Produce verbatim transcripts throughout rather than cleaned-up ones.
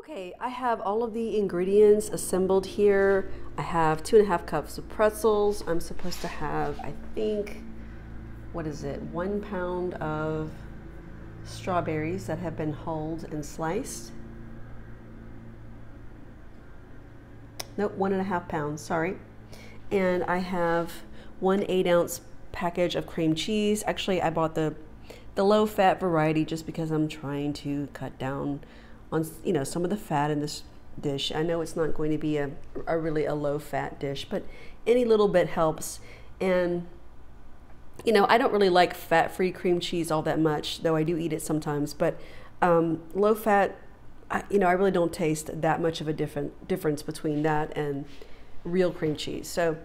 Okay, I have all of the ingredients assembled here. I have two and a half cups of pretzels. I'm supposed to have, I think, what is it, one pound of strawberries that have been hulled and sliced. Nope, one and a half pounds, sorry. And I have one eight ounce package of cream cheese. Actually, I bought the, the low fat variety just because I'm trying to cut down on, you know, some of the fat in this dish. I know it's not going to be a, a really a low fat dish, but any little bit helps. And you know, I don't really like fat-free cream cheese all that much, though I do eat it sometimes, but um, low fat, I, you know, I really don't taste that much of a different difference between that and real cream cheese. So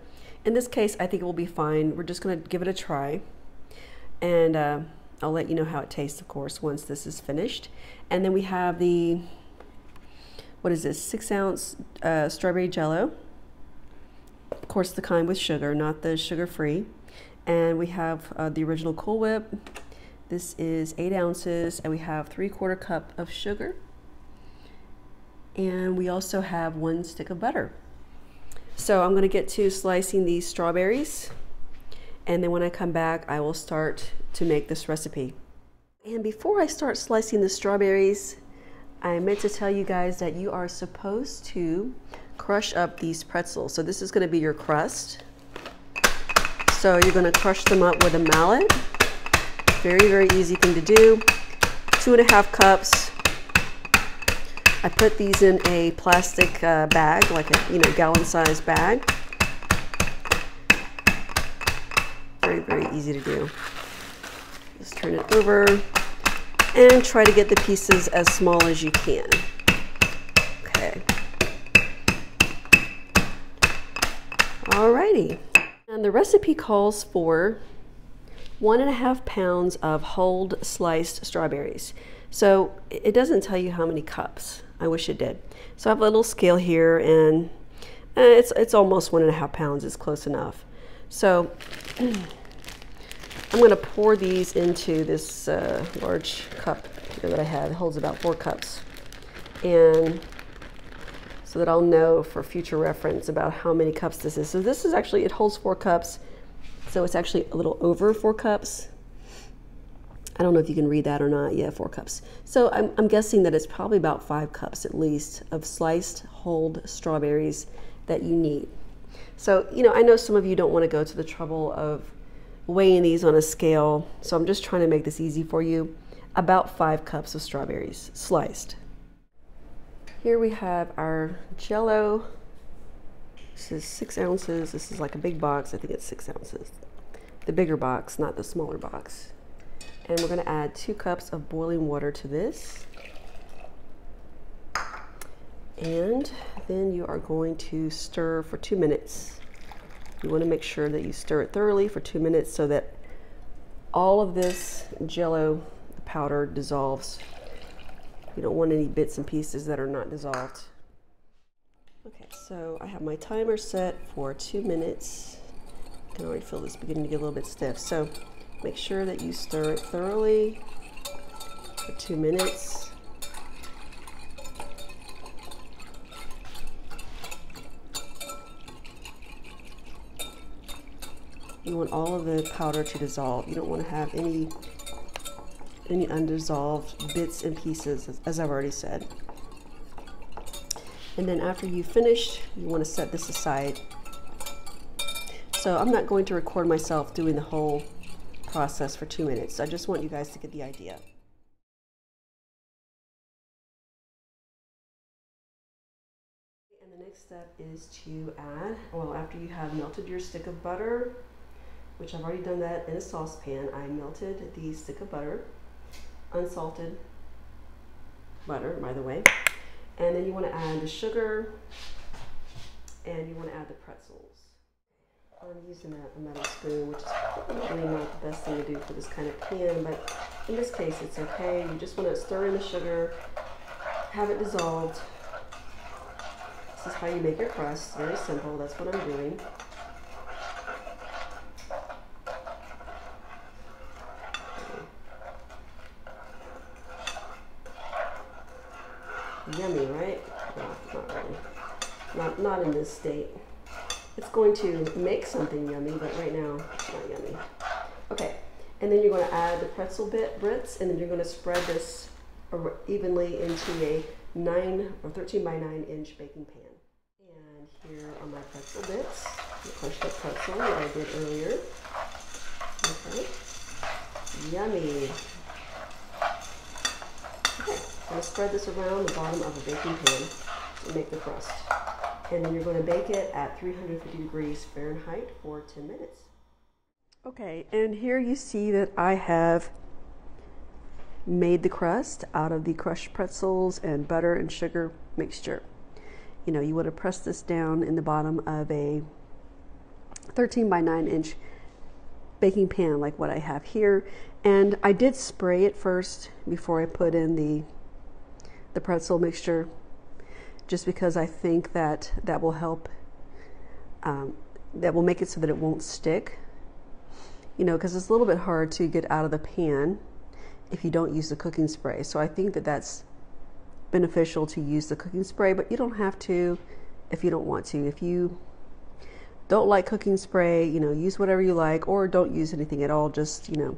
in this case, I think it will be fine. We're just going to give it a try, and uh, I'll let you know how it tastes, of course, once this is finished. And then we have the, what is this, six ounce uh, strawberry Jell-O. Of course, the kind with sugar, not the sugar-free. And we have uh, the original Cool Whip. This is eight ounces, and we have three quarter cup of sugar. And we also have one stick of butter. So I'm gonna get to slicing these strawberries. And then when I come back, I will start to make this recipe. And before I start slicing the strawberries, I meant to tell you guys that you are supposed to crush up these pretzels. So this is gonna be your crust. So you're gonna crush them up with a mallet. Very, very easy thing to do. Two and a half cups. I put these in a plastic uh, bag, like a you know gallon-sized bag. Very, very easy to do. Just turn it over and try to get the pieces as small as you can. Okay. Alrighty. And the recipe calls for one and a half pounds of whole sliced strawberries. So it doesn't tell you how many cups. I wish it did. So I have a little scale here, and it's, it's almost one and a half pounds. It's close enough. So I'm going to pour these into this uh, large cup here that I have. It holds about four cups. And so that I'll know for future reference about how many cups this is. So this is actually, it holds four cups. So it's actually a little over four cups. I don't know if you can read that or not. Yeah, four cups. So I'm, I'm guessing that it's probably about five cups at least of sliced whole strawberries that you need. So, you know, I know some of you don't want to go to the trouble of weighing these on a scale. So I'm just trying to make this easy for you. About five cups of strawberries sliced. Here we have our Jell-O. This is six ounces. This is like a big box. I think it's six ounces. The bigger box, not the smaller box. And we're going to add two cups of boiling water to this. And then you are going to stir for two minutes. You want to make sure that you stir it thoroughly for two minutes so that all of this Jell-O powder dissolves. You don't want any bits and pieces that are not dissolved. Okay, so I have my timer set for two minutes. I can already feel this beginning to get a little bit stiff. So make sure that you stir it thoroughly for two minutes. You want all of the powder to dissolve. You don't want to have any any undissolved bits and pieces, as I've already said. And then after you've finished, you want to set this aside. So I'm not going to record myself doing the whole process for two minutes. I just want you guys to get the idea. And the next step is to add, well, after you have melted your stick of butter, which I've already done that in a saucepan, I melted the stick of butter. Unsalted butter, by the way. And then you want to add the sugar, and you want to add the pretzels. I'm using a metal spoon, which is probably not the best thing to do for this kind of pan, but in this case it's okay. You just want to stir in the sugar, have it dissolved. This is how you make your crust. Very simple. That's what I'm doing. yummy, right? Not, not really. Not, not in this state. It's going to make something yummy, but right now it's not yummy. Okay, and then you're going to add the pretzel bit Brits, and then you're going to spread this evenly into a nine or thirteen by nine inch baking pan. And here are my pretzel bits. The crushed up pretzel that I did earlier. Okay, yummy. Okay, I'm going to spread this around the bottom of a baking pan to make the crust. And then you're going to bake it at three hundred fifty degrees Fahrenheit for ten minutes. Okay, and here you see that I have made the crust out of the crushed pretzels and butter and sugar mixture. You know, you want to press this down in the bottom of a thirteen by nine inch baking pan like what I have here. And I did spray it first before I put in the the pretzel mixture, just because I think that that will help, um, that will make it so that it won't stick. You know, because it's a little bit hard to get out of the pan if you don't use the cooking spray. So I think that that's beneficial to use the cooking spray, but you don't have to if you don't want to. If you don't like cooking spray, you know, use whatever you like, or don't use anything at all. Just, you know,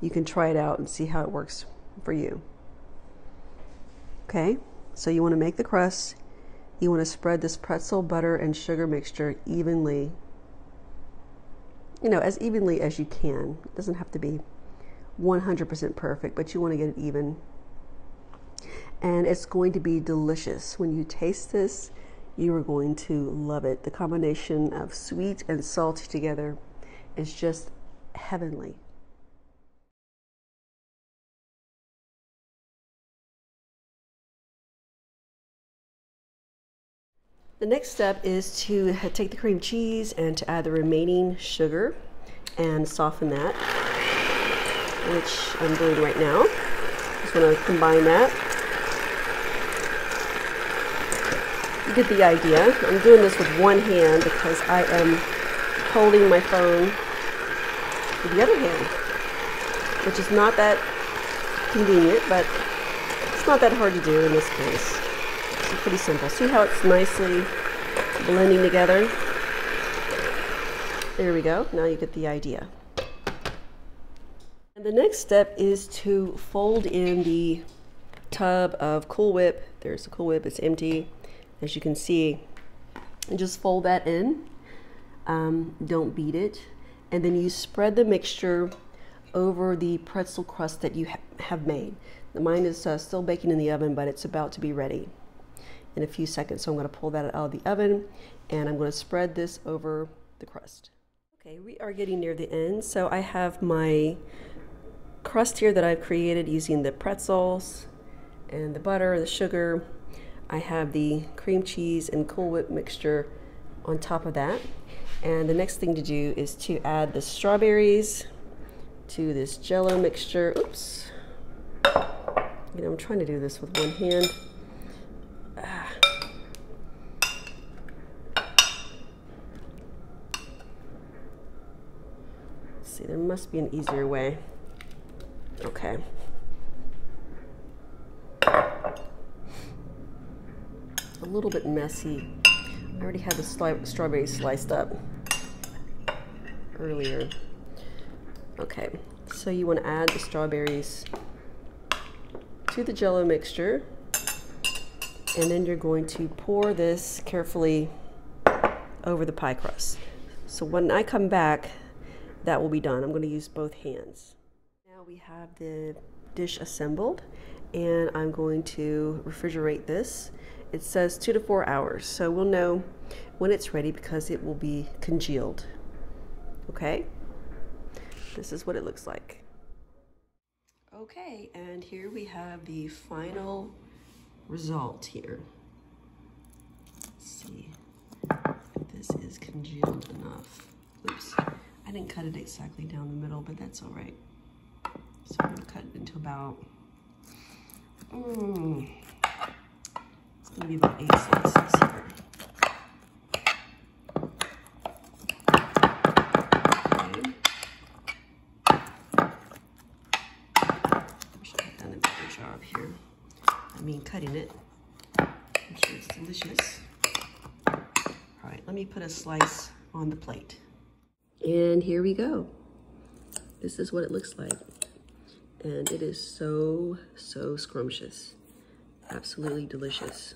you can try it out and see how it works for you. Okay, so you want to make the crust. You want to spread this pretzel, butter, and sugar mixture evenly. You know, as evenly as you can. It doesn't have to be one hundred percent perfect, but you want to get it even. And it's going to be delicious. When you taste this, you are going to love it. The combination of sweet and salty together is just heavenly. The next step is to take the cream cheese and to add the remaining sugar and soften that, which I'm doing right now. Just going to combine that. You get the idea. I'm doing this with one hand because I am holding my phone with the other hand, which is not that convenient, but it's not that hard to do in this case. Pretty simple. See how it's nicely blending together? There we go. Now you get the idea. And the next step is to fold in the tub of Cool Whip. There's the Cool Whip. It's empty, as you can see. And just fold that in. Um, don't beat it. And then you spread the mixture over the pretzel crust that you ha have made. Mine is uh, still baking in the oven, but it's about to be ready in a few seconds, so I'm going to pull that out of the oven, and I'm going to spread this over the crust. Okay, we are getting near the end, so I have my crust here that I've created using the pretzels and the butter, the sugar. I have the cream cheese and Cool Whip mixture on top of that, and the next thing to do is to add the strawberries to this Jell-O mixture. Oops. You know, I'm trying to do this with one hand. See, there must be an easier way. Okay. A little bit messy. I already had the sli strawberry sliced up earlier. Okay, so you want to add the strawberries to the Jell-O mixture. And then you're going to pour this carefully over the pie crust. So when I come back, that will be done. I'm going to use both hands. Now we have the dish assembled, and I'm going to refrigerate this. It says two to four hours, so we'll know when it's ready because it will be congealed. Okay? This is what it looks like. Okay, and here we have the final result here. Let's see if this is congealed enough. Oops, I didn't cut it exactly down the middle, but that's all right. So I'm gonna cut it into about, mm, it's gonna be about eight slices here. Okay. I wish I had done a better job here. I mean, cutting it. I'm sure it's delicious. All right, let me put a slice on the plate. And here we go. This is what it looks like. And it is so, so scrumptious. Absolutely delicious.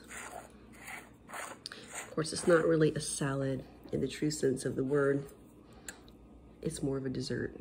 Of course, it's not really a salad in the true sense of the word. It's more of a dessert.